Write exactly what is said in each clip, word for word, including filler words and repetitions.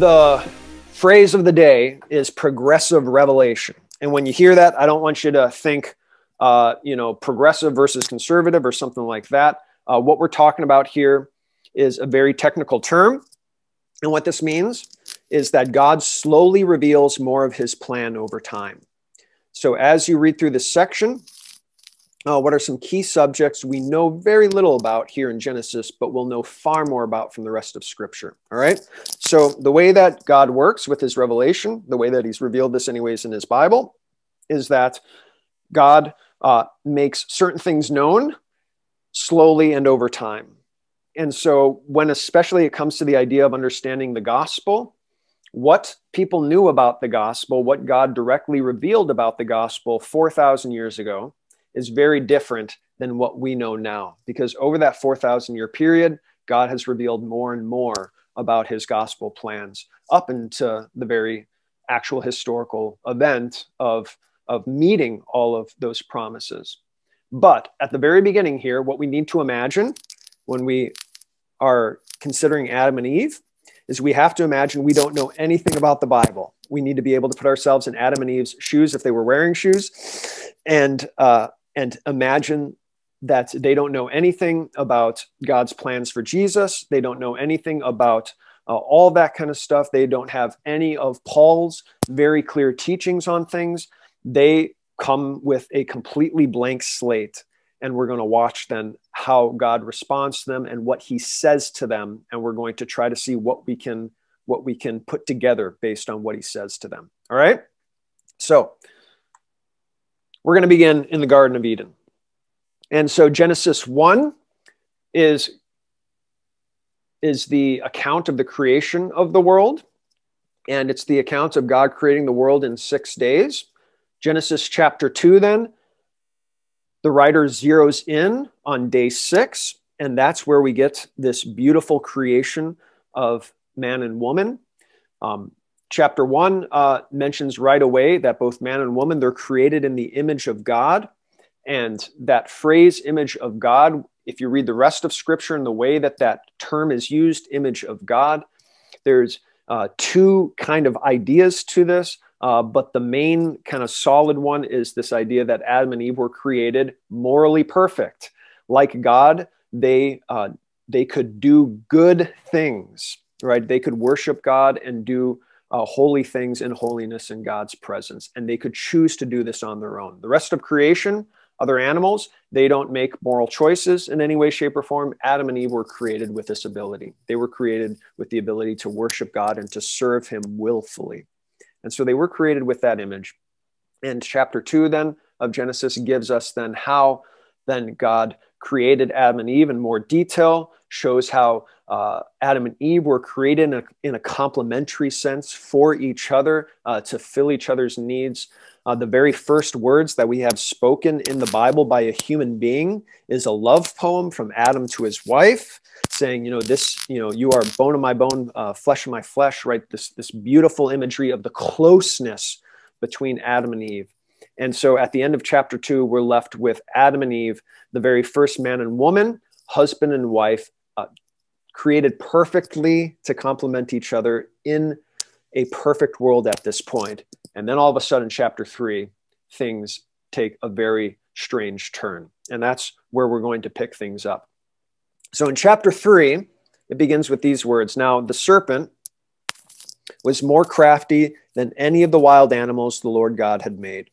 The phrase of the day is progressive revelation. And when you hear that, I don't want you to think, uh, you know, progressive versus conservative or something like that. Uh, what we're talking about here is a very technical term. And what this means is that God slowly reveals more of his plan over time. So as you read through this section, uh, what are some key subjects we know very little about here in Genesis, but we'll know far more about from the rest of Scripture, all right? So the way that God works with his revelation, the way that he's revealed this anyways in his Bible, is that God uh, makes certain things known slowly and over time. And so when especially it comes to the idea of understanding the gospel, what people knew about the gospel, what God directly revealed about the gospel four thousand years ago is very different than what we know now. Because over that four thousand year period, God has revealed more and more about his gospel plans up into the very actual historical event of, of meeting all of those promises. But at the very beginning here, what we need to imagine when we are considering Adam and Eve is we have to imagine we don't know anything about the Bible. We need to be able to put ourselves in Adam and Eve's shoes if they were wearing shoes and, uh, and imagine that they don't know anything about God's plans for Jesus. They don't know anything about uh, all that kind of stuff. They don't have any of Paul's very clear teachings on things. They come with a completely blank slate. And we're going to watch then how God responds to them and what he says to them. And we're going to try to see what we can, what we can put together based on what he says to them. All right. So we're going to begin in the Garden of Eden. And so Genesis one is, is the account of the creation of the world. And it's the account of God creating the world in six days. Genesis chapter two then, the writer zeroes in on day six, and that's where we get this beautiful creation of man and woman. Um, chapter one uh, mentions right away that both man and woman, they're created in the image of God. And that phrase, image of God, if you read the rest of Scripture and the way that that term is used, image of God, there's uh, two kind of ideas to this. Uh, but the main kind of solid one is this idea that Adam and Eve were created morally perfect. Like God, they, uh, they could do good things, right? They could worship God and do uh, holy things in holiness in God's presence. And they could choose to do this on their own. The rest of creation, other animals, they don't make moral choices in any way, shape, or form. Adam and Eve were created with this ability. They were created with the ability to worship God and to serve him willfully. And so they were created with that image. And chapter two then of Genesis gives us then how then God created Adam and Eve in more detail, shows how uh, Adam and Eve were created in a, in a complementary sense for each other uh, to fill each other's needs. Uh, the very first words that we have spoken in the Bible by a human being is a love poem from Adam to his wife, saying, you know, this, you know, you are bone of my bone, uh, flesh of my flesh, right? This, this beautiful imagery of the closeness between Adam and Eve. And so at the end of chapter two, we're left with Adam and Eve, the very first man and woman, husband and wife, uh, created perfectly to complement each other in a perfect world at this point. And then all of a sudden, chapter three, things take a very strange turn. And that's where we're going to pick things up. So in chapter three, it begins with these words. Now, the serpent was more crafty than any of the wild animals the Lord God had made.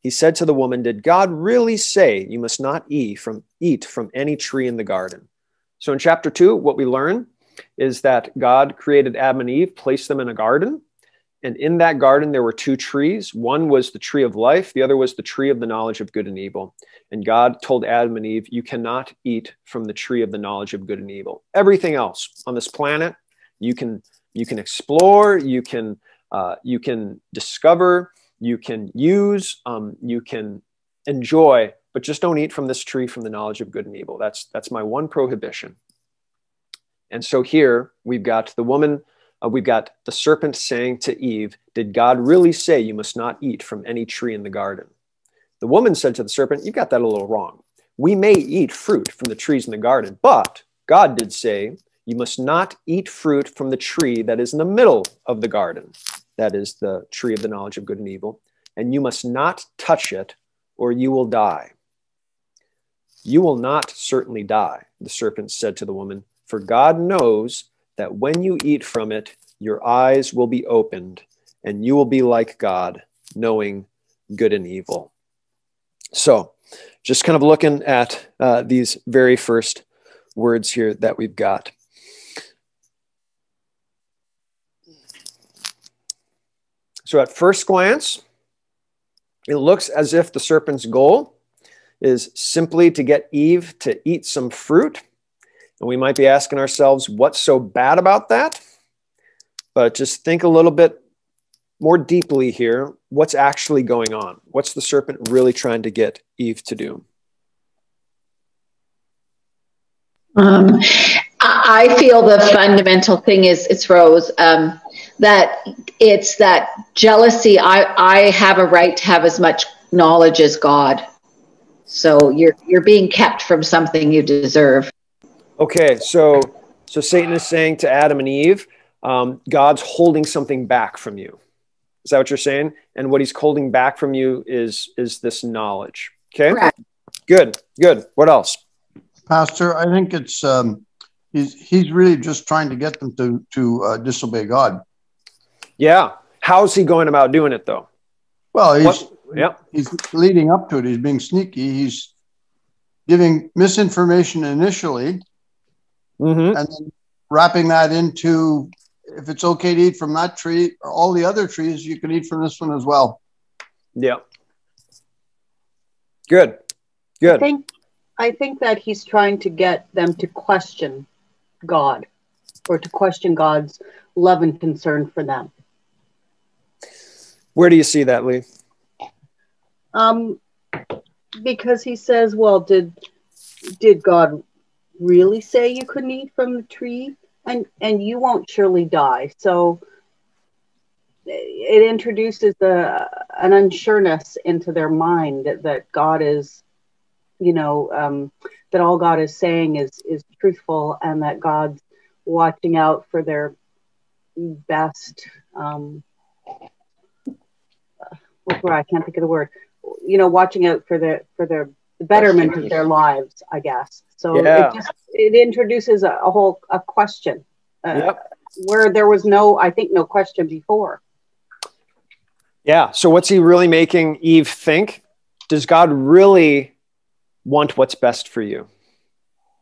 He said to the woman, did God really say you must not eat from, eat from any tree in the garden? So in chapter two, what we learn is that God created Adam and Eve, placed them in a garden. And in that garden, there were two trees. One was the tree of life. The other was the tree of the knowledge of good and evil. And God told Adam and Eve, you cannot eat from the tree of the knowledge of good and evil. Everything else on this planet, you can, you can explore, you can, uh, you can discover, you can use, um, you can enjoy, but just don't eat from this tree from the knowledge of good and evil. That's, that's my one prohibition. And so here we've got the woman. Uh, we've got the serpent saying to Eve, did God really say you must not eat from any tree in the garden? The woman said to the serpent, you've got that a little wrong. We may eat fruit from the trees in the garden, but God did say You must not eat fruit from the tree that is in the middle of the garden. That is the tree of the knowledge of good and evil. And you must not touch it, or you will die. You will not certainly die, the serpent said to the woman, for God knows that when you eat from it, your eyes will be opened, and you will be like God, knowing good and evil. So just kind of looking at uh, these very first words here that we've got. So at first glance, it looks as if the serpent's goal is simply to get Eve to eat some fruit. And we might be asking ourselves, what's so bad about that? But just think a little bit more deeply here. What's actually going on? What's the serpent really trying to get Eve to do? Um, I feel the fundamental thing is, it's Rose, um, that it's that jealousy. I, I have a right to have as much knowledge as God. So you're, you're being kept from something you deserve. Okay, so, so Satan is saying to Adam and Eve, um, God's holding something back from you. Is that what you're saying? And what he's holding back from you is, is this knowledge. Okay, correct. Good, good. What else? Pastor, I think it's, um, he's, he's really just trying to get them to, to uh, disobey God. Yeah. How's he going about doing it, though? Well, he's, yeah. he's leading up to it. He's being sneaky. He's giving misinformation initially. Mm-hmm. And then wrapping that into, if it's okay to eat from that tree, or all the other trees, you can eat from this one as well. Yeah. Good. Good. I think, I think that he's trying to get them to question God, or to question God's love and concern for them. Where do you see that, Lee? Um, because he says, well, did, did God really say you couldn't eat from the tree, and and you won't surely die? So it introduces a, an unsureness into their mind that, that God is, you know, um, that all God is saying is, is truthful, and that God's watching out for their best, um, where I can't think of the word, you know, watching out for the, for their betterment of their lives, I guess. So yeah. it, just, it introduces a, a whole a question uh, yep. where there was no, I think, no question before. Yeah. So what's he really making Eve think? Does God really want what's best for you?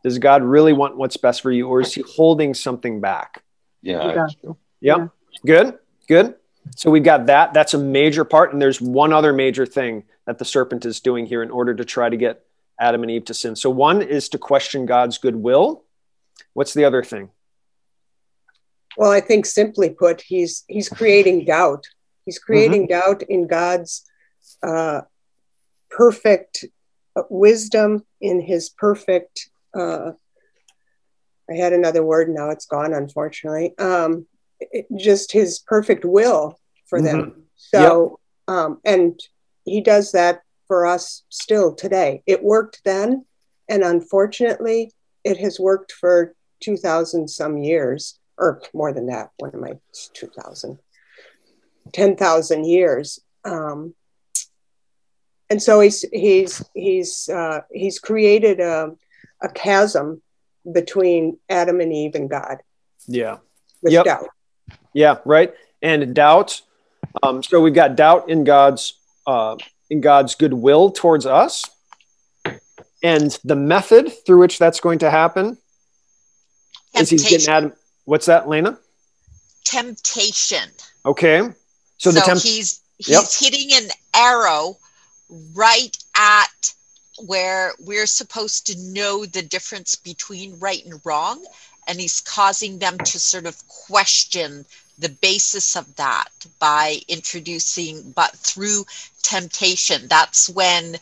Does God really want what's best for you? Or is he holding something back? Yeah. Yep. Yeah. Good. Good. So we've got that. That's a major part. And there's one other major thing that the serpent is doing here in order to try to get Adam and Eve to sin. So one is to question God's goodwill. What's the other thing? Well, I think simply put, he's, he's creating doubt. He's creating mm-hmm. doubt in God's uh, perfect wisdom, in his perfect, uh, I had another word, now it's gone, unfortunately. Um, It, just his perfect will for them. Mm-hmm. So, yep. um, and he does that for us still today. It worked then, and unfortunately, it has worked for two thousand some years, or more than that. What am I, two thousand, ten thousand years. Um, and so he's, he's, he's, uh, he's created a, a chasm between Adam and Eve and God. Yeah. With yep. doubt. Yeah, right. And doubt. Um, so we've got doubt in God's uh, in God's goodwill towards us, and the method through which that's going to happen is he's getting Adam. What's that, Lena? Temptation. Okay. So, so the temp he's he's yep. hitting an arrow right at where we're supposed to know the difference between right and wrong. And he's causing them to sort of question the basis of that by introducing, but through temptation. That's when,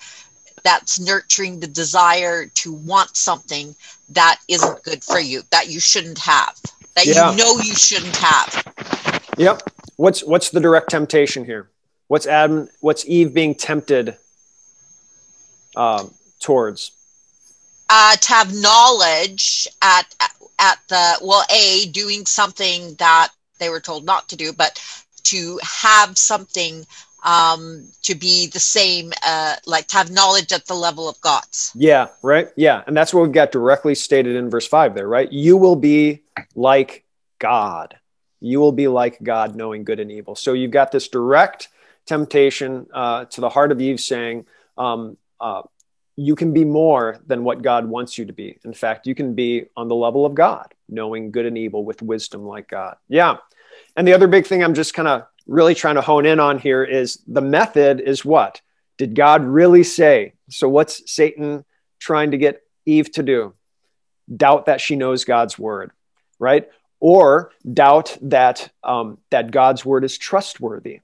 that's nurturing the desire to want something that isn't good for you, that you shouldn't have, that yeah. you know you shouldn't have. Yep. What's, what's the direct temptation here? What's Adam, what's Eve being tempted um, towards? Uh, to have knowledge at, at the, well, A, doing something that they were told not to do, but to have something um, to be the same, uh, like to have knowledge at the level of God's. Yeah, right. Yeah. And that's what we've got directly stated in verse five there, right? You will be like God. You will be like God, knowing good and evil. So you've got this direct temptation uh, to the heart of Eve saying, um, uh, you can be more than what God wants you to be. In fact, you can be on the level of God, knowing good and evil with wisdom like God. Yeah. And the other big thing I'm just kind of really trying to hone in on here is the method is what? Did God really say? So what's Satan trying to get Eve to do? Doubt that she knows God's word, right? Or doubt that, um, that God's word is trustworthy,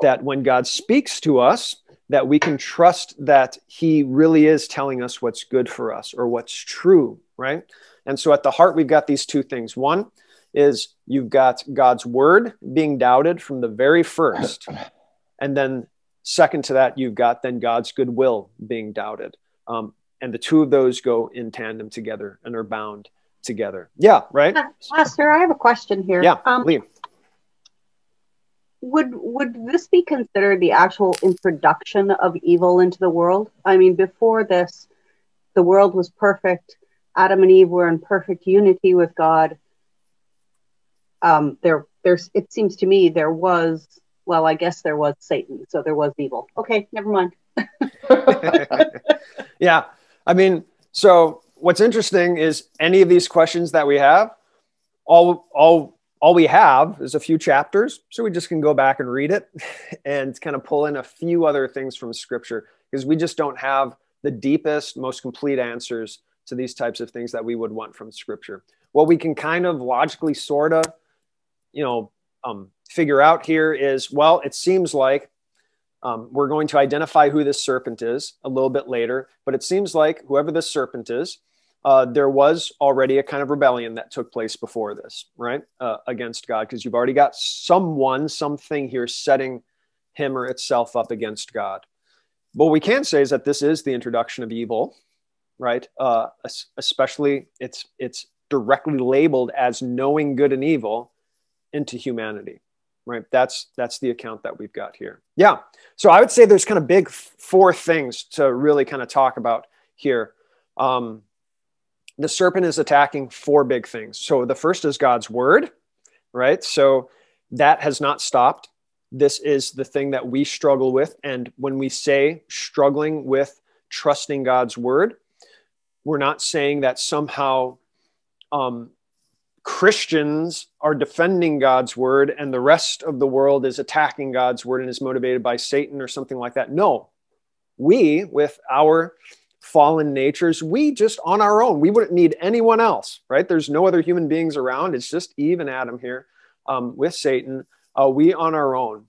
that when God speaks to us, that we can trust that he really is telling us what's good for us or what's true, right? And so at the heart, we've got these two things. One is you've got God's word being doubted from the very first. And then second to that, you've got then God's goodwill being doubted. Um, and the two of those go in tandem together and are bound together. Yeah, right? Pastor, I have a question here. Yeah, um, Liam. Would would this be considered the actual introduction of evil into the world? I mean, before this, the world was perfect. Adam and Eve were in perfect unity with God. Um, there, there's. It seems to me there was. Well, I guess there was Satan, so there was evil. Okay, never mind. Yeah, I mean, so what's interesting is any of these questions that we have, all all. All we have is a few chapters, so we just can go back and read it and kind of pull in a few other things from Scripture, because we just don't have the deepest, most complete answers to these types of things that we would want from Scripture. What we can kind of logically sort of, you know, um, figure out here is, well, it seems like um, we're going to identify who this serpent is a little bit later, but it seems like whoever this serpent is, Uh, there was already a kind of rebellion that took place before this, right, uh, against God, because you've already got someone, something here setting him or itself up against God. But what we can say is that this is the introduction of evil, right? Uh, especially it's, it's directly labeled as knowing good and evil into humanity, right? That's, that's the account that we've got here. Yeah. So I would say there's kind of big four things to really kind of talk about here. Um, The serpent is attacking four big things. So the first is God's word, right? So that has not stopped. This is the thing that we struggle with. And when we say struggling with trusting God's word, we're not saying that somehow um, Christians are defending God's word and the rest of the world is attacking God's word and is motivated by Satan or something like that. No, we, with our fallen natures, we just on our own, we wouldn't need anyone else, right? There's no other human beings around. It's just Eve and Adam here um, with Satan. Uh, we on our own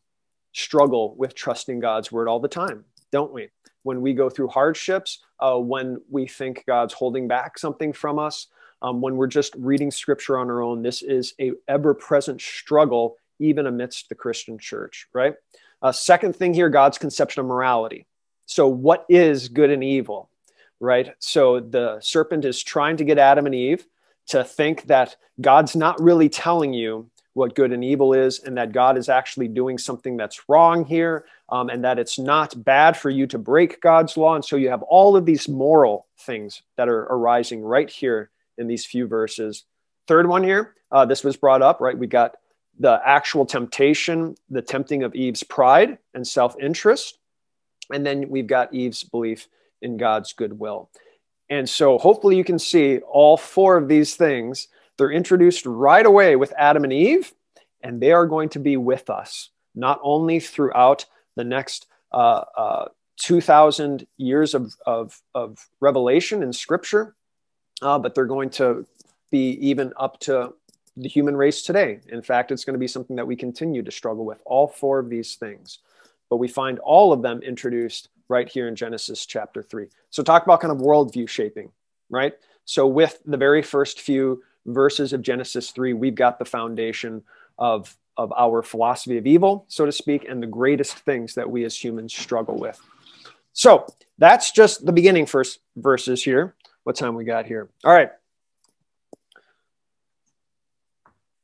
struggle with trusting God's word all the time, don't we? When we go through hardships, uh, when we think God's holding back something from us, um, when we're just reading Scripture on our own, this is an ever-present struggle, even amidst the Christian church, right? Uh, second thing here, God's conception of morality. So what is good and evil? Right? So the serpent is trying to get Adam and Eve to think that God's not really telling you what good and evil is, and that God is actually doing something that's wrong here, um, and that it's not bad for you to break God's law. And so you have all of these moral things that are arising right here in these few verses. Third one here, uh, this was brought up, right? We got the actual temptation, the tempting of Eve's pride and self-interest. And then we've got Eve's belief in God's goodwill. And so hopefully you can see all four of these things. They're introduced right away with Adam and Eve, and they are going to be with us, not only throughout the next uh, uh, two thousand years of, of, of revelation in Scripture, uh, but they're going to be even up to the human race today. In fact, it's going to be something that we continue to struggle with, all four of these things. But we find all of them introduced right here in Genesis chapter three. So talk about kind of worldview shaping, right? So with the very first few verses of Genesis three, we've got the foundation of, of our philosophy of evil, so to speak, and the greatest things that we as humans struggle with. So that's just the beginning first verses here. What time we got here? All right.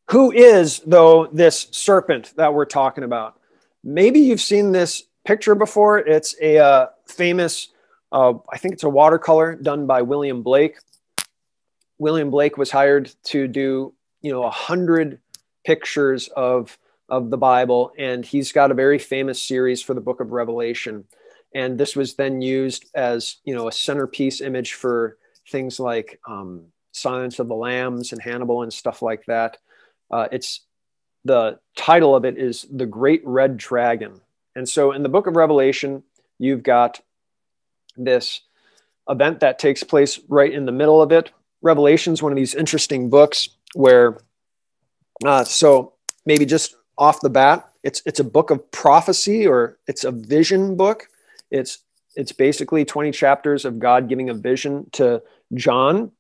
Who is, though, this serpent that we're talking about? Maybe you've seen this picture before. It's a uh, famous, uh, I think it's a watercolor done by William Blake. William Blake was hired to do, you know, a hundred pictures of, of the Bible. And he's got a very famous series for the Book of Revelation. And this was then used as, you know, a centerpiece image for things like um, Silence of the Lambs and Hannibal and stuff like that. Uh, it's the title of it is The Great Red Dragon. And so in the Book of Revelation, you've got this event that takes place right in the middle of it. Revelation is one of these interesting books where, uh, so maybe just off the bat, it's it's a book of prophecy, or it's a vision book. It's it's basically twenty chapters of God giving a vision to John.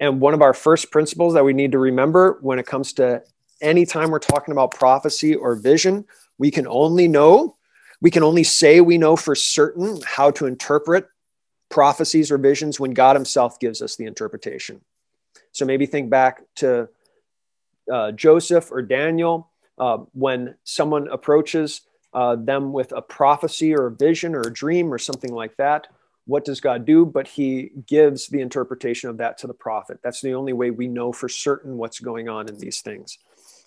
And one of our first principles that we need to remember when it comes to any time we're talking about prophecy or vision, we can only know, we can only say we know for certain how to interpret prophecies or visions when God himself gives us the interpretation. So maybe think back to uh, Joseph or Daniel, uh, when someone approaches uh, them with a prophecy or a vision or a dream or something like that. What does God do? But he gives the interpretation of that to the prophet. That's the only way we know for certain what's going on in these things.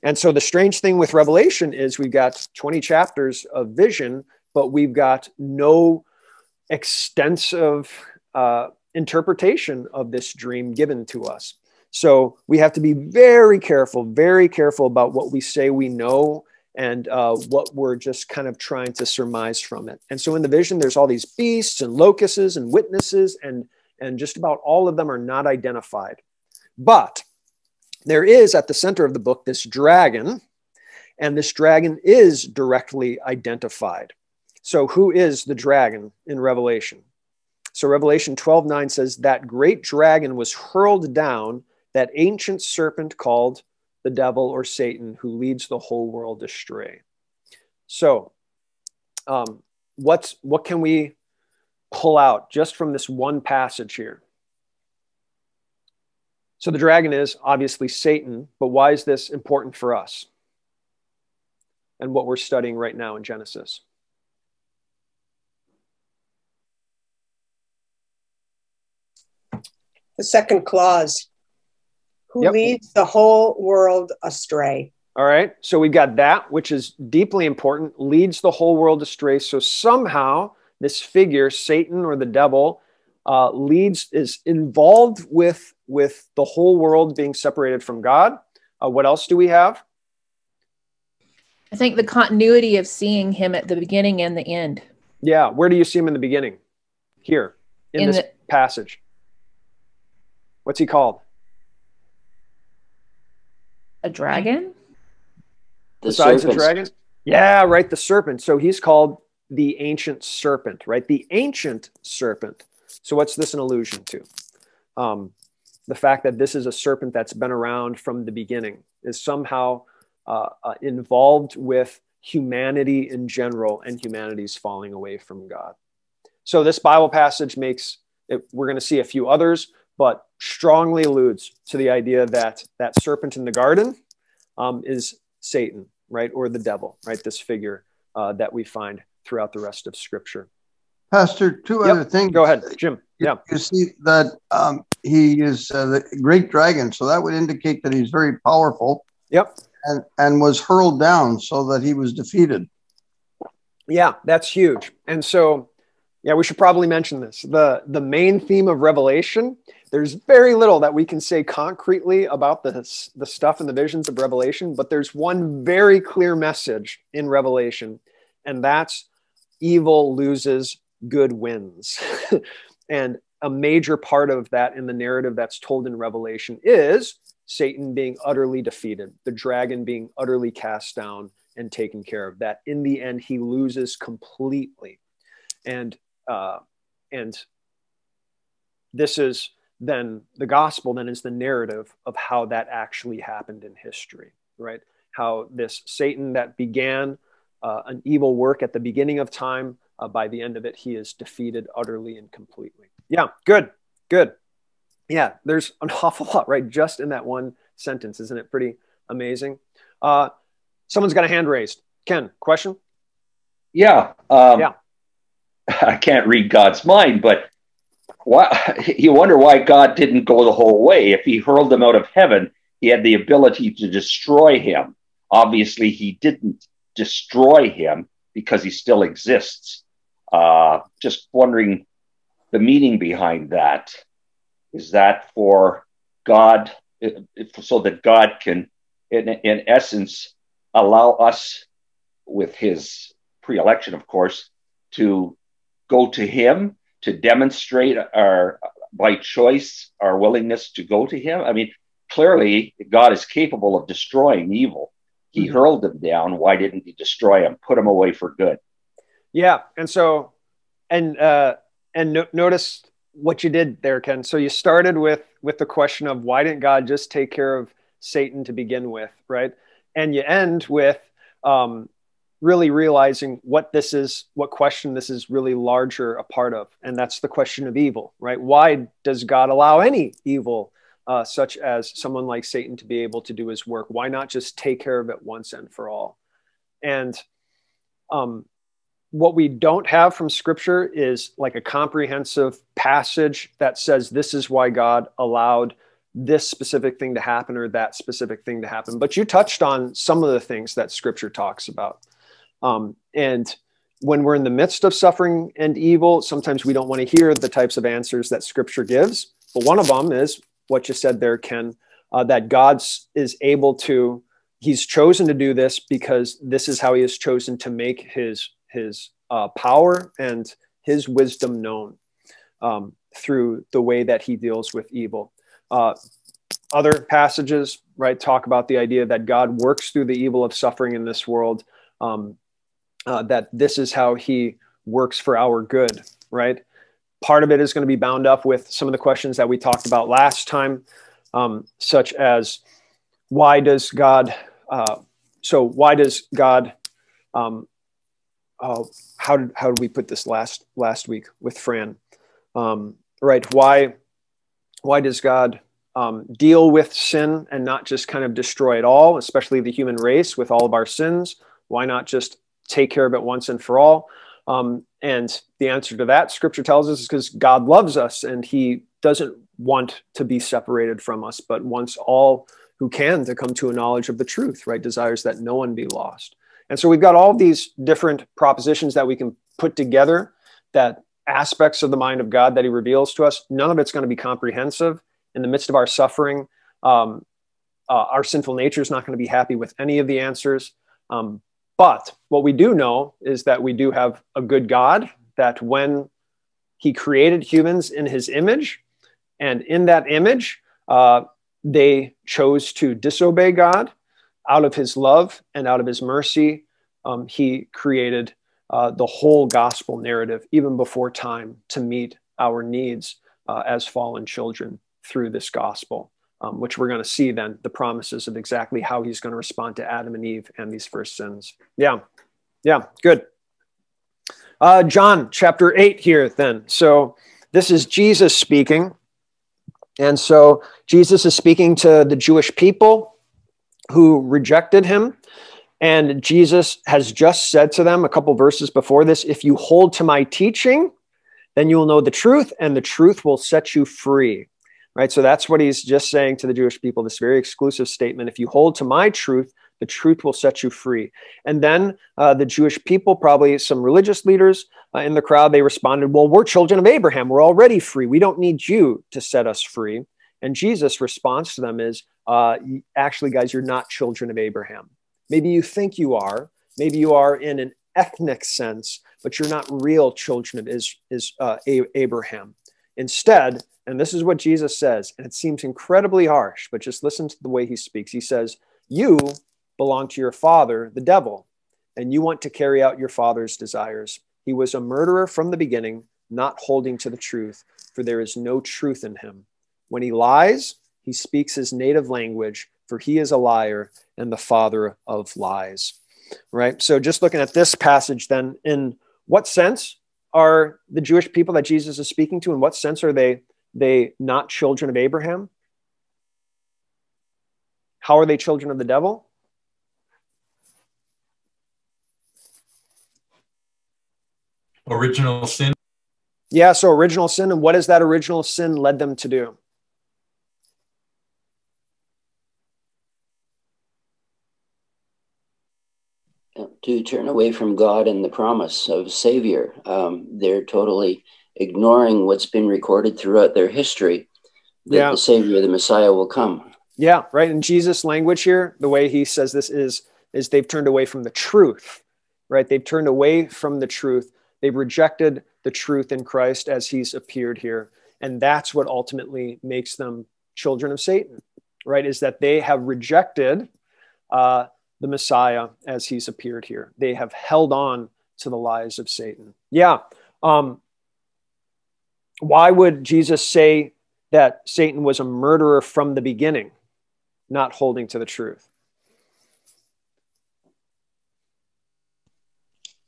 And so the strange thing with Revelation is we've got twenty chapters of vision, but we've got no extensive uh, interpretation of this dream given to us. So we have to be very careful, very careful about what we say we know and uh, what we're just kind of trying to surmise from it. And so in the vision, there's all these beasts and locusts and witnesses, and, and just about all of them are not identified. But there is at the center of the book this dragon, and this dragon is directly identified. So who is the dragon in Revelation? So Revelation twelve nine says, that great dragon was hurled down, that ancient serpent called the devil or Satan, who leads the whole world astray. So um, what's, what can we pull out just from this one passage here? So the dragon is obviously Satan, but why is this important for us and what we're studying right now in Genesis? The second clause. Who yep. leads the whole world astray. All right. So we've got that, which is deeply important, leads the whole world astray. So somehow this figure, Satan or the devil, uh, leads, is involved with, with the whole world being separated from God. Uh, what else do we have? I think the continuity of seeing him at the beginning and the end. Yeah. Where do you see him in the beginning? Here in, in this the passage. What's he called? A dragon? The size of dragons? Yeah, right, the serpent. So he's called the ancient serpent, right? The ancient serpent. So what's this an allusion to? Um, the fact that this is a serpent that's been around from the beginning is somehow uh, uh, involved with humanity in general and humanity's falling away from God. So this Bible passage makes, it, we're going to see a few others, but strongly alludes to the idea that that serpent in the garden um, is Satan, right? Or the devil, right? This figure uh, that we find throughout the rest of Scripture. Pastor, two yep. other things. Go ahead, Jim. You, yeah. You see that um, he is uh, the great dragon. So that would indicate that he's very powerful. Yep. And, and was hurled down so that he was defeated. Yeah, that's huge. And so, yeah, we should probably mention this. The, the main theme of Revelation, there's very little that we can say concretely about this, the stuff in the visions of Revelation, but there's one very clear message in Revelation, and that's evil loses, good wins. And a major part of that in the narrative that's told in Revelation is Satan being utterly defeated, the dragon being utterly cast down and taken care of, that in the end, he loses completely. And Uh, and this is then the gospel, then is the narrative of how that actually happened in history, right? How this Satan that began uh, an evil work at the beginning of time, uh, by the end of it, he is defeated utterly and completely. Yeah, good, good. Yeah, there's an awful lot, right? Just in that one sentence, isn't it pretty amazing. Uh, someone's got a hand raised. Ken, question? Yeah. Um, yeah. I can't read God's mind, but why, you wonder why God didn't go the whole way. If he hurled him out of heaven, he had the ability to destroy him. Obviously, he didn't destroy him because he still exists. Uh, just wondering the meaning behind that. Is that for God, so that God can, in, in essence, allow us, with his pre-election, of course, to go to him, to demonstrate our, by choice, our willingness to go to him? I mean, clearly, God is capable of destroying evil. He mm-hmm. hurled him down. Why didn't he destroy him, put him away for good? Yeah, and so, and uh, and no notice what you did there, Ken. So you started with with the question of why didn't God just take care of Satan to begin with, right? And you end with um, really realizing what this is, what question this is really larger a part of, and that's the question of evil, right? Why does God allow any evil, uh, such as someone like Satan, to be able to do his work? Why not just take care of it once and for all? And um, what we don't have from Scripture is like a comprehensive passage that says this is why God allowed this specific thing to happen or that specific thing to happen. But you touched on some of the things that Scripture talks about. Um, and when we're in the midst of suffering and evil, sometimes we don't want to hear the types of answers that Scripture gives. But one of them is what you said there, Ken, uh, that God is able to, he's chosen to do this because this is how he has chosen to make his, his uh, power and his wisdom known um, through the way that he deals with evil. Uh, other passages, right, talk about the idea that God works through the evil of suffering in this world, um, uh, that this is how he works for our good, right? Part of it is going to be bound up with some of the questions that we talked about last time, um, such as why does God, uh, so why does God, um, oh, how did, how did we put this last, last week with Fran, um, right? Why, why does God um, deal with sin and not just kind of destroy it all, especially the human race with all of our sins? Why not just take care of it once and for all? Um, and the answer to that, Scripture tells us, is because God loves us and he doesn't want to be separated from us, but wants all who can to come to a knowledge of the truth, right? Desires that no one be lost. And so we've got all these different propositions that we can put together, that aspects of the mind of God that he reveals to us. None of it's going to be comprehensive. In the midst of our suffering, um, uh, our sinful nature is not going to be happy with any of the answers. Um, but what we do know is that we do have a good God, that when he created humans in his image, and in that image, uh, they chose to disobey God. Out of his love and out of his mercy, um, he created Uh, the whole gospel narrative, even before time, to meet our needs uh, as fallen children through this gospel, um, which we're going to see then the promises of exactly how he's going to respond to Adam and Eve and these first sins. Yeah, yeah, good. Uh, John chapter eight here then. So this is Jesus speaking. And so Jesus is speaking to the Jewish people who rejected him. And Jesus has just said to them a couple verses before this, if you hold to my teaching, then you will know the truth, and the truth will set you free, right? So that's what he's just saying to the Jewish people, this very exclusive statement. If you hold to my truth, the truth will set you free. And then uh, the Jewish people, probably some religious leaders uh, in the crowd, they responded, well, we're children of Abraham. We're already free. We don't need you to set us free. And Jesus' response to them is, uh, actually, guys, you're not children of Abraham. Maybe you think you are, maybe you are in an ethnic sense, but you're not real children of is, is, uh, Abraham. Instead, and this is what Jesus says, and it seems incredibly harsh, but just listen to the way he speaks. He says, you belong to your father, the devil, and you want to carry out your father's desires. He was a murderer from the beginning, not holding to the truth, for there is no truth in him. When he lies, he speaks his native language, for he is a liar and the father of lies, right? So just looking at this passage then, in what sense are the Jewish people that Jesus is speaking to, in what sense are they, they not children of Abraham? How are they children of the devil? Original sin. Yeah, so original sin. And what has that original sin led them to do? To turn away from God and the promise of Savior. Um, they're totally ignoring what's been recorded throughout their history, that yeah. the Savior, the Messiah, will come. Yeah, right. In Jesus' language here, the way he says this is, is they've turned away from the truth, right? They've turned away from the truth. They've rejected the truth in Christ as he's appeared here. And that's what ultimately makes them children of Satan, right? Is that they have rejected uh, the Messiah as he's appeared here. They have held on to the lies of Satan. Yeah. Um, why would Jesus say that Satan was a murderer from the beginning, not holding to the truth?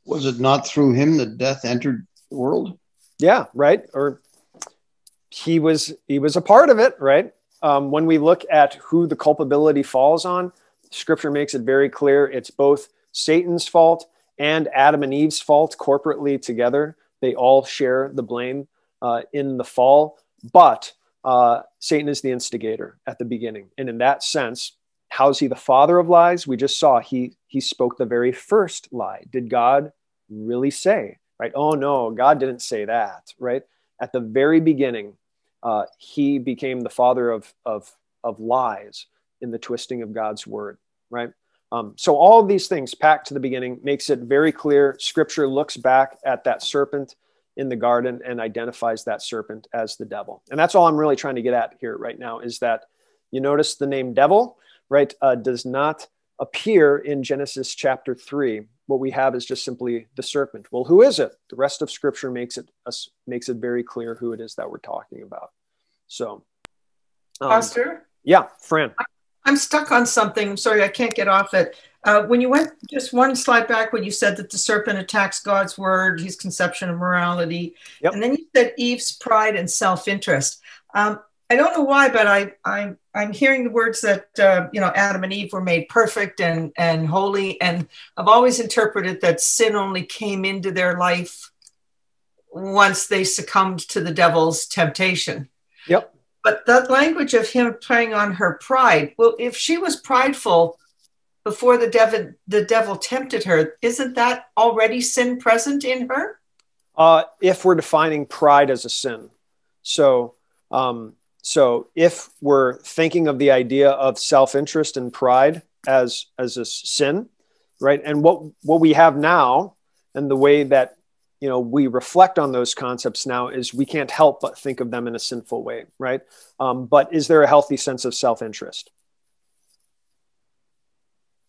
Was it not through him that death entered the world? Yeah, right. Or he was he was a part of it, right? Um, when we look at who the culpability falls on, Scripture makes it very clear it's both Satan's fault and Adam and Eve's fault corporately together. They all share the blame uh, in the fall, but uh, Satan is the instigator at the beginning. And in that sense, how's he the father of lies? We just saw he he spoke the very first lie. Did God really say, right? Oh no, God didn't say that, right? At the very beginning, uh, he became the father of, of, of lies in the twisting of God's word, right? Um, so all of these things packed to the beginning makes it very clear. Scripture looks back at that serpent in the garden and identifies that serpent as the devil. And that's all I'm really trying to get at here right now, is that you notice the name devil, right, uh, does not appear in Genesis chapter three. What we have is just simply the serpent. Well, who is it? The rest of Scripture makes it uh, makes it very clear who it is that we're talking about. So, um, Pastor? Yeah, Fran. I'm stuck on something. I'm sorry, I can't get off it. Uh, when you went just one slide back, when you said that the serpent attacks God's word, his conception of morality, yep. and then you said Eve's pride and self-interest. Um, I don't know why, but I, I'm I'm hearing the words that uh, you know, Adam and Eve were made perfect and and holy, and I've always interpreted that sin only came into their life once they succumbed to the devil's temptation. Yep. But that language of him playing on her pride. Well, if she was prideful before the devil the devil tempted her, isn't that already sin present in her? Uh, if we're defining pride as a sin, so. Um, So if we're thinking of the idea of self-interest and pride as, as a sin, right? And what, what we have now, and the way that, you know, we reflect on those concepts now, is we can't help but think of them in a sinful way, right? Um, but is there a healthy sense of self-interest?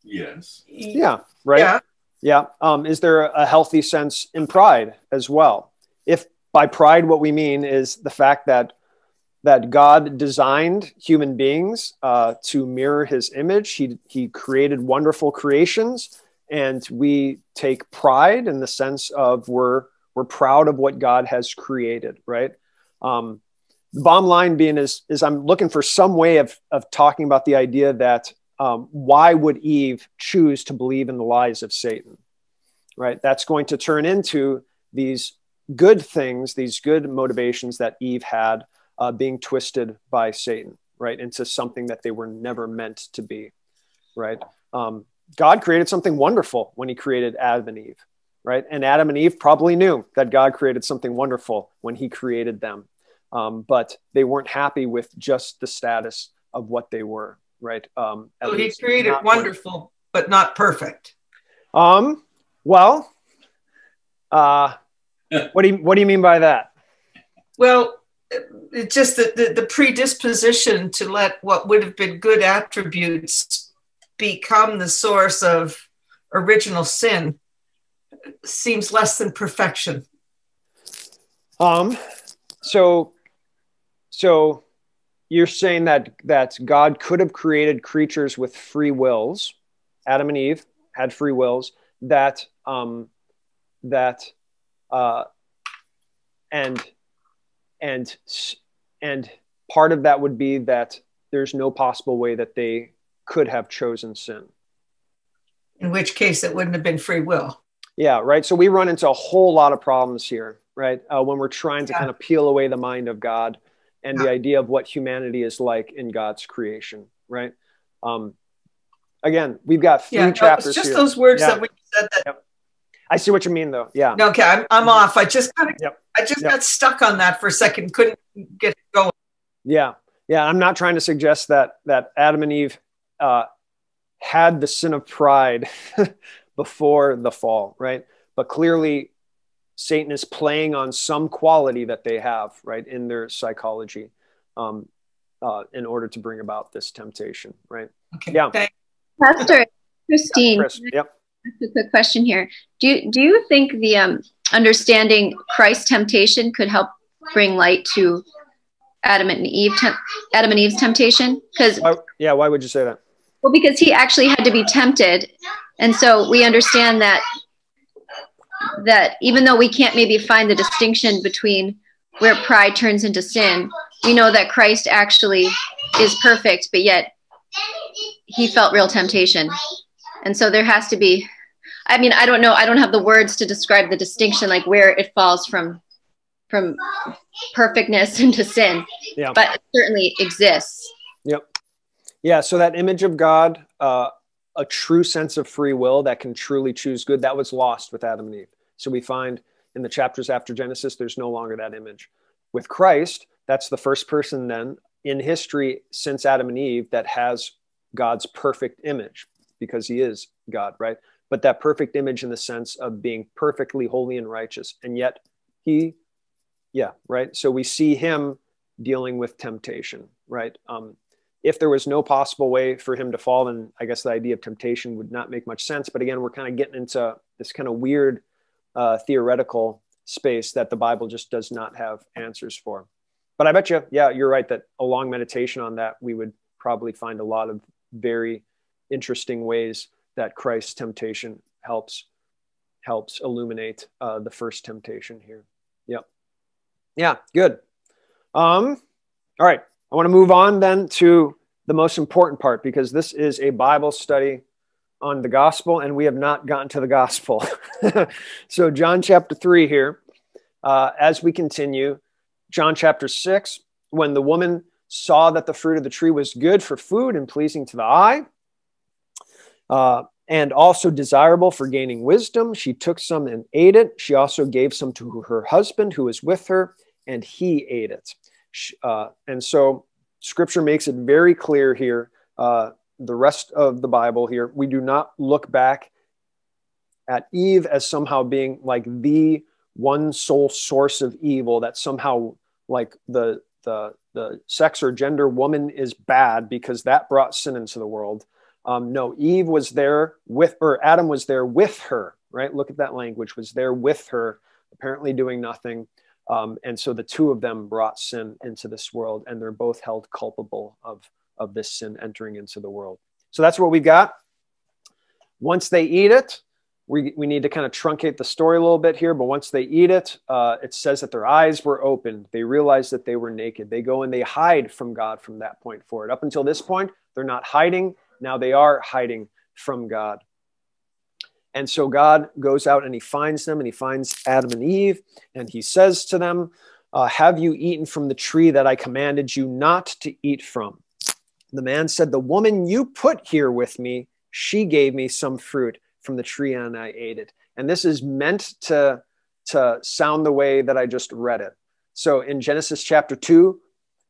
Yes. Yeah, right? Yeah. yeah. Um, is there a healthy sense in pride as well? If by pride what we mean is the fact that that God designed human beings uh, to mirror his image. He, he created wonderful creations, and we take pride in the sense of we're, we're proud of what God has created, right? Um, the bottom line being is, is I'm looking for some way of, of talking about the idea that um, why would Eve choose to believe in the lies of Satan, right? That's going to turn into these good things, these good motivations that Eve had, Uh, being twisted by Satan, right, into something that they were never meant to be, right? Um, God created something wonderful when he created Adam and Eve, right? And Adam and Eve probably knew that God created something wonderful when he created them, um, but they weren't happy with just the status of what they were, right? Um, so he created wonderful, wonderful, but not perfect. Um, well, uh, what do you, what do you mean by that? Well, it's just that the, the predisposition to let what would have been good attributes become the source of original sin seems less than perfection. Um, so, so you're saying that, that God could have created creatures with free wills. Adam and Eve had free wills that, um, that, uh, and, And, and part of that would be that there's no possible way that they could have chosen sin. In which case, it wouldn't have been free will. Yeah, right. So we run into a whole lot of problems here, right? Uh, when we're trying to yeah. kind of peel away the mind of God and yeah. the idea of what humanity is like in God's creation, right? Um, again, we've got three yeah, chapters. No, it's just here. those words yeah. that we said. That yep. I see what you mean, though. Yeah. No, okay, I'm, I'm off. I just got yep. I just yep. got stuck on that for a second. Couldn't get going. Yeah, yeah. I'm not trying to suggest that that Adam and Eve uh, had the sin of pride before the fall, right? But clearly, Satan is playing on some quality that they have, right, in their psychology, um, uh, in order to bring about this temptation, right? Okay. Yeah. Okay. Pastor Christine, yeah, Chris. yep. a quick question here. Do you, do you think the um, understanding Christ's temptation could help bring light to Adam and Eve, Adam and Eve's temptation? Because yeah, why would you say that? Well, because he actually had to be tempted, and so we understand that that even though we can't maybe find the distinction between where pride turns into sin, we know that Christ actually is perfect, but yet he felt real temptation. And so there has to be, I mean, I don't know, I don't have the words to describe the distinction, like where it falls from from perfectness into sin, yeah. but it certainly exists. Yep. Yeah, so that image of God, uh, a true sense of free will that can truly choose good, that was lost with Adam and Eve. So we find in the chapters after Genesis, there's no longer that image. With Christ, that's the first person then in history since Adam and Eve that has God's perfect image, because he is God, right? But that perfect image in the sense of being perfectly holy and righteous. And yet he, yeah, right? So we see him dealing with temptation, right? Um, if there was no possible way for him to fall, then I guess the idea of temptation would not make much sense. But again, we're kind of getting into this kind of weird uh, theoretical space that the Bible just does not have answers for. But I bet you, yeah, you're right, that a long meditation on that, we would probably find a lot of very interesting ways that Christ's temptation helps helps illuminate uh, the first temptation here. Yep. Yeah, good. Um, all right, I want to move on then to the most important part, because this is a Bible study on the gospel, and we have not gotten to the gospel. So John chapter three here, uh, as we continue, John chapter six, when the woman saw that the fruit of the tree was good for food and pleasing to the eye, Uh, and also desirable for gaining wisdom. She took some and ate it. She also gave some to her husband who was with her, and he ate it. She, uh, and so Scripture makes it very clear here, uh, the rest of the Bible here, we do not look back at Eve as somehow being like the one sole source of evil, that somehow like the, the, the sex or gender woman is bad because that brought sin into the world. Um, no, Eve was there with, or Adam was there with her, right? Look at that language, was there with her, apparently doing nothing. Um, and so the two of them brought sin into this world, and they're both held culpable of, of this sin entering into the world. So that's what we got. Once they eat it, we, we need to kind of truncate the story a little bit here, but once they eat it, uh, it says that their eyes were opened. They realized that they were naked. They go and they hide from God from that point forward. Up until this point, they're not hiding. Now they are hiding from God. And so God goes out and he finds them, and he finds Adam and Eve, and he says to them, uh, have you eaten from the tree that I commanded you not to eat from? The man said, the woman you put here with me, she gave me some fruit from the tree and I ate it. And this is meant to, to sound the way that I just read it. So in Genesis chapter two,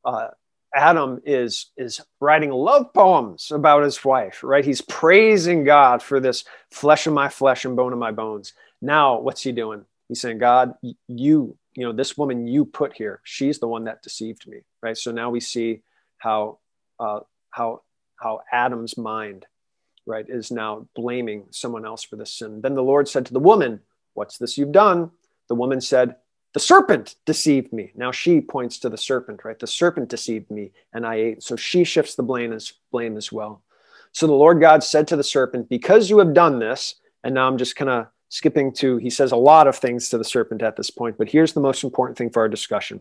uh, Adam is, is writing love poems about his wife, right? He's praising God for this flesh of my flesh and bone of my bones. Now, what's he doing? He's saying, God, you, you know, this woman you put here, she's the one that deceived me, right? So now we see how, uh, how, how Adam's mind, right, is now blaming someone else for this sin. Then the Lord said to the woman, what's this you've done? The woman said, the serpent deceived me. Now she points to the serpent, right? The serpent deceived me and I ate. So she shifts the blame as, blame as well. So the Lord God said to the serpent, because you have done this, and now I'm just kind of skipping to, he says a lot of things to the serpent at this point, but here's the most important thing for our discussion.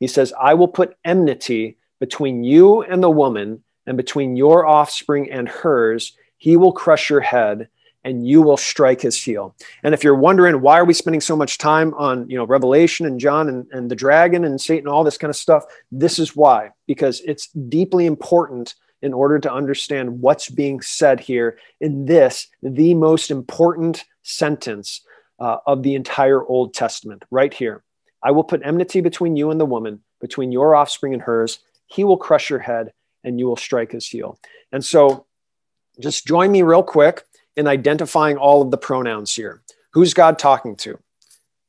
He says, I will put enmity between you and the woman, and between your offspring and hers, he will crush your head and you will strike his heel. And if you're wondering, why are we spending so much time on, you know, Revelation and John and, and the dragon and Satan, all this kind of stuff, this is why, because it's deeply important in order to understand what's being said here in this, the most important sentence uh, of the entire Old Testament, right here. I will put enmity between you and the woman, between your offspring and hers. He will crush your head and you will strike his heel. And so just join me real quick in identifying all of the pronouns here. Who's God talking to?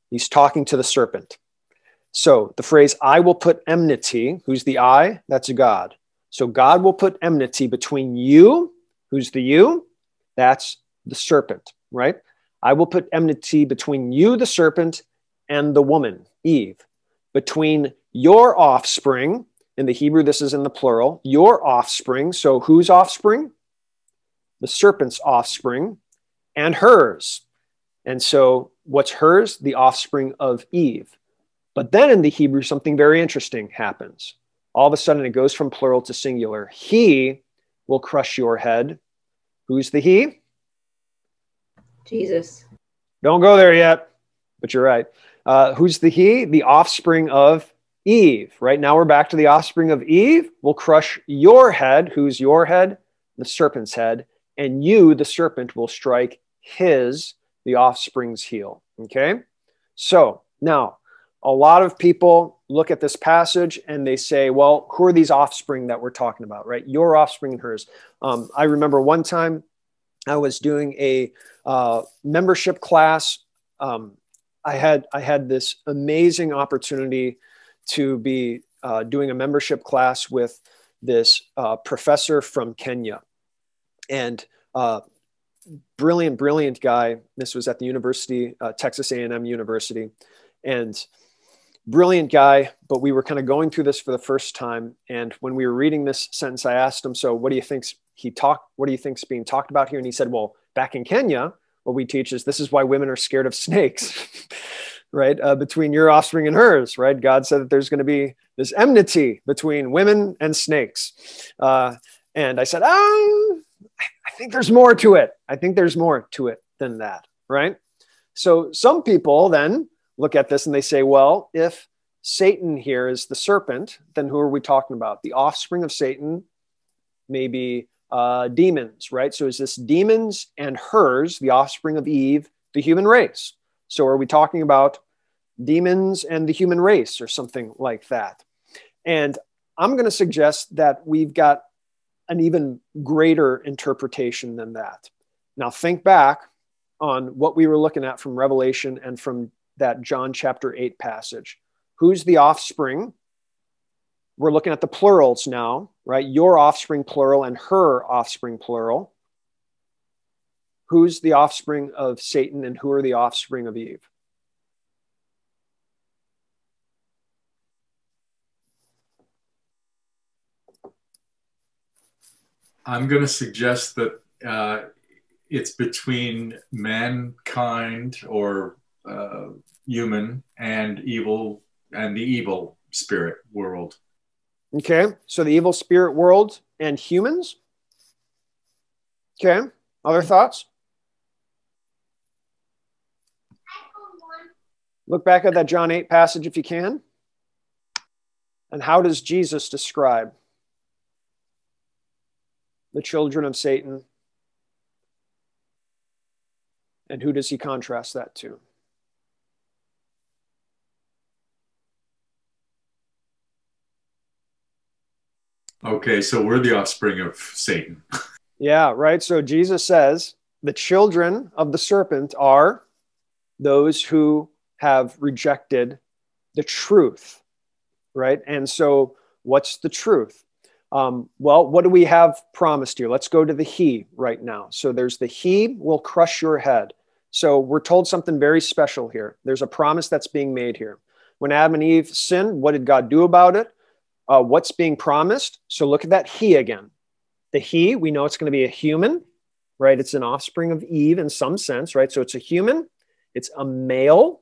He's talking to the serpent. So the phrase, I will put enmity, who's the I? That's God. So God will put enmity between you, who's the you? That's the serpent, right? I will put enmity between you, the serpent, and the woman, Eve. Between your offspring, in the Hebrew, this is in the plural, your offspring, so whose offspring? The serpent's offspring, and hers. And so what's hers? The offspring of Eve. But then in the Hebrew, something very interesting happens. All of a sudden, it goes from plural to singular. He will crush your head. Who's the he? Jesus. Don't go there yet, but you're right. Uh, who's the he? The offspring of Eve. Right now, we're back to the offspring of Eve. Will crush your head. Who's your head? The serpent's head. And you, the serpent, will strike his, the offspring's heel. Okay? So, now, a lot of people look at this passage and they say, well, who are these offspring that we're talking about, right? Your offspring and hers. Um, I remember one time I was doing a uh, membership class. Um, I had I had this amazing opportunity to be uh, doing a membership class with this uh, professor from Kenya. And uh, brilliant, brilliant guy. This was at the university, uh, Texas A and M University. And brilliant guy, but we were kind of going through this for the first time. And when we were reading this sentence, I asked him, so what do you think's he talked, what do you think's being talked about here? And he said, well, back in Kenya, what we teach is this is why women are scared of snakes, right? Uh, between your offspring and hers, right? God said that there's going to be this enmity between women and snakes. Uh, and I said, oh, I think there's more to it. I think there's more to it than that, right? So some people then look at this and they say, well, if Satan here is the serpent, then who are we talking about? The offspring of Satan, maybe uh, demons, right? So is this demons and hers, the offspring of Eve, the human race? So are we talking about demons and the human race or something like that? And I'm going to suggest that we've got an even greater interpretation than that. Now think back on what we were looking at from Revelation and from that John chapter eight passage. Who's the offspring? We're looking at the plurals now, right? Your offspring plural and her offspring plural. Who's the offspring of Satan and who are the offspring of Eve? I'm going to suggest that uh, it's between mankind or Uh, human and evil and the evil spirit world. Okay, so the evil spirit world and humans. Okay, other thoughts? Look back at that John eight passage if you can. And how does Jesus describe the children of Satan? And who does he contrast that to? Okay, so we're the offspring of Satan. Yeah, right. So Jesus says the children of the serpent are those who have rejected the truth, right? And so what's the truth? Um, well, what do we have promised here? Let's go to the he right now. So there's the he will crush your head. So we're told something very special here. There's a promise that's being made here. When Adam and Eve sinned, what did God do about it? Uh, what's being promised? So look at that he again. The he, we know it's going to be a human, right? It's an offspring of Eve in some sense, right? So it's a human. It's a male,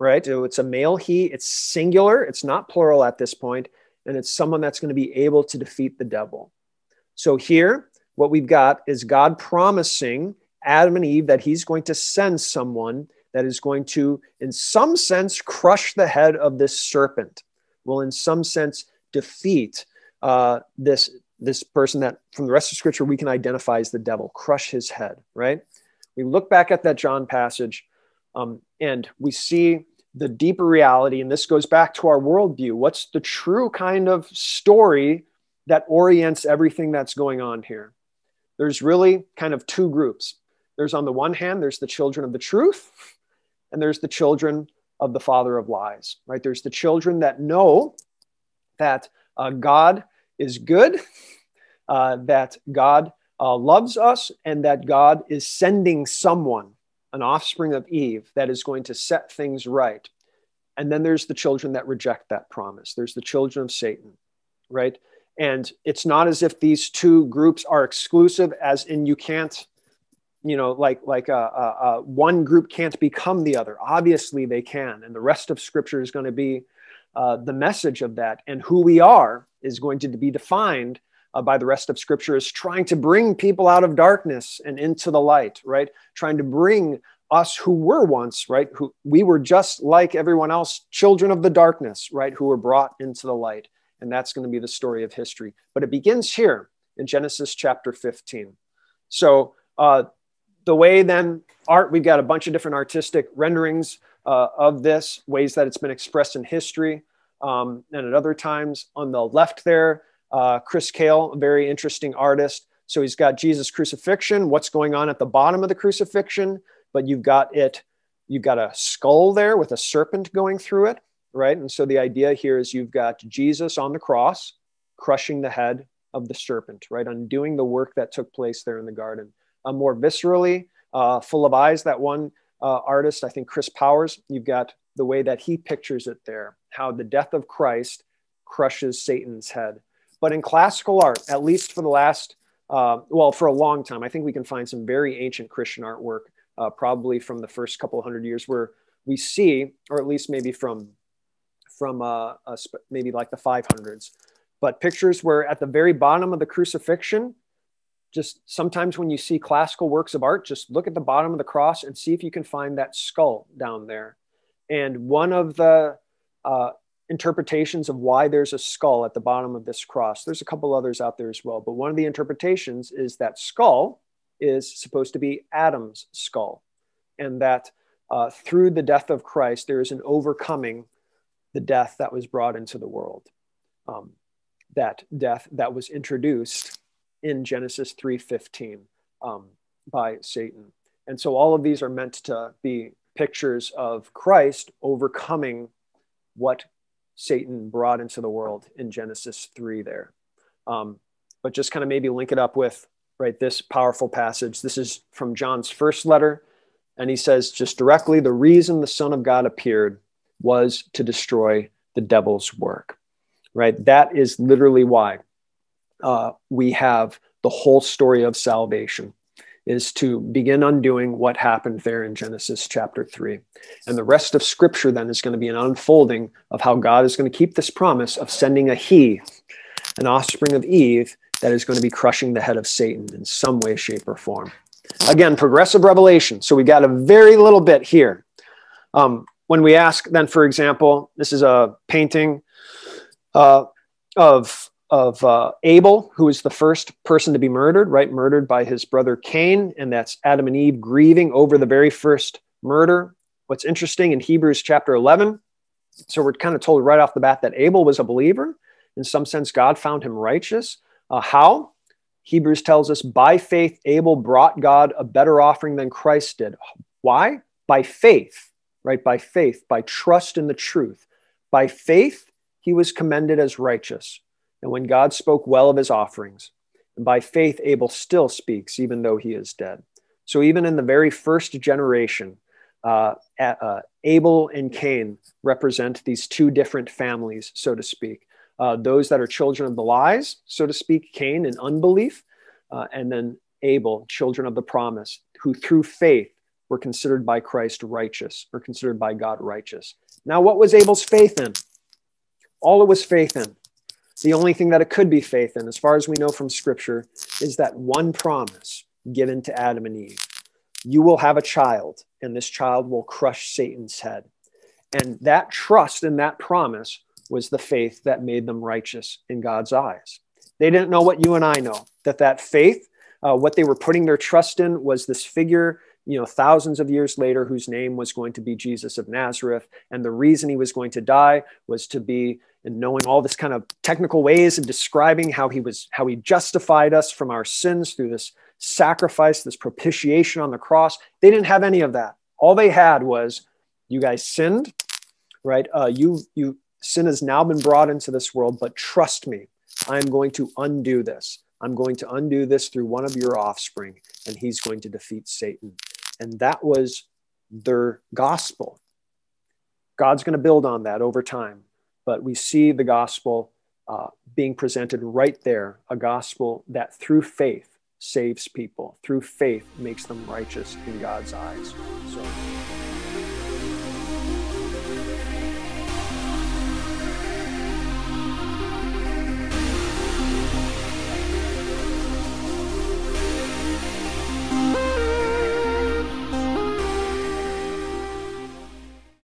right? So it's a male he. It's singular. It's not plural at this point. And it's someone that's going to be able to defeat the devil. So here, what we've got is God promising Adam and Eve that he's going to send someone that is going to, in some sense, crush the head of this serpent, will in some sense defeat uh, this, this person that from the rest of Scripture we can identify as the devil, crush his head, right? We look back at that John passage um, and we see the deeper reality, and this goes back to our worldview. What's the true kind of story that orients everything that's going on here? There's really kind of two groups. There's on the one hand, there's the children of the truth, and there's the children of the father of lies, right? There's the children that know that uh, God is good, uh, that God uh, loves us, and that God is sending someone, an offspring of Eve, that is going to set things right. And then there's the children that reject that promise. There's the children of Satan, right? And it's not as if these two groups are exclusive, as in you can't, you know, like like uh, uh, uh, one group can't become the other. Obviously they can. And the rest of Scripture is going to be uh, the message of that. And who we are is going to be defined uh, by the rest of Scripture as trying to bring people out of darkness and into the light, right? Trying to bring us who were once, right? Who we were just like everyone else, children of the darkness, right? Who were brought into the light. And that's going to be the story of history. But it begins here in Genesis chapter fifteen. So uh, the way then art, we've got a bunch of different artistic renderings uh, of this, ways that it's been expressed in history. Um, and at other times on the left there, uh, Chris Kale, a very interesting artist. So he's got Jesus' crucifixion, what's going on at the bottom of the crucifixion, but you've got it, you've got a skull there with a serpent going through it. Right? And so the idea here is you've got Jesus on the cross, crushing the head of the serpent, right? Undoing the work that took place there in the garden. Uh, more viscerally, uh, full of eyes, that one uh, artist, I think Chris Powers, you've got the way that he pictures it there, how the death of Christ crushes Satan's head. But in classical art, at least for the last, uh, well, for a long time, I think we can find some very ancient Christian artwork, uh, probably from the first couple hundred years where we see, or at least maybe from from uh, uh, maybe like the five hundreds, but pictures where at the very bottom of the crucifixion, just sometimes when you see classical works of art, just look at the bottom of the cross and see if you can find that skull down there. And one of the uh, interpretations of why there's a skull at the bottom of this cross, there's a couple others out there as well, but one of the interpretations is that skull is supposed to be Adam's skull, and that uh, through the death of Christ, there is an overcoming the death that was brought into the world, um, that death that was introduced in Genesis three fifteen um, by Satan. And so all of these are meant to be pictures of Christ overcoming what Satan brought into the world in Genesis three there. Um, but just kind of maybe link it up with, right, this powerful passage. This is from John's first letter. And he says just directly, the reason the Son of God appeared was to destroy the devil's work, right? That is literally why uh, we have the whole story of salvation, is to begin undoing what happened there in Genesis chapter three. And the rest of Scripture then is going to be an unfolding of how God is going to keep this promise of sending a he, an offspring of Eve, that is going to be crushing the head of Satan in some way, shape, or form. Again, progressive revelation. So we got a very little bit here. Um, When we ask then, for example, this is a painting uh, of, of uh, Abel, who is the first person to be murdered, right? Murdered by his brother Cain, and that's Adam and Eve grieving over the very first murder. What's interesting in Hebrews chapter eleven, so we're kind of told right off the bat that Abel was a believer. In some sense, God found him righteous. Uh, how? Hebrews tells us, by faith, Abel brought God a better offering than Christ did. Why? By faith. Right? By faith, by trust in the truth. By faith, he was commended as righteous. And when God spoke well of his offerings, and by faith, Abel still speaks, even though he is dead. So even in the very first generation, uh, uh, Abel and Cain represent these two different families, so to speak. Uh, those that are children of the lies, so to speak, Cain in unbelief, uh, and then Abel, children of the promise, who through faith were considered by Christ righteous, or considered by God righteous. Now, what was Abel's faith in? All it was faith in The only thing that it could be faith in, as far as we know from Scripture, is that one promise given to Adam and Eve. You will have a child, and this child will crush Satan's head. And that trust in that promise was the faith that made them righteous in God's eyes. They didn't know what you and I know, that that faith, uh, what they were putting their trust in was this figure, you know, thousands of years later, whose name was going to be Jesus of Nazareth. And the reason he was going to die was to be, and knowing all this kind of technical ways of describing how he was, how he justified us from our sins through this sacrifice, this propitiation on the cross. They didn't have any of that. All they had was, you guys sinned, right? Uh, you, you, sin has now been brought into this world, but trust me, I'm going to undo this. I'm going to undo this through one of your offspring, and he's going to defeat Satan. And that was their gospel. God's going to build on that over time. But we see the gospel uh, being presented right there, a gospel that through faith saves people, through faith makes them righteous in God's eyes. So.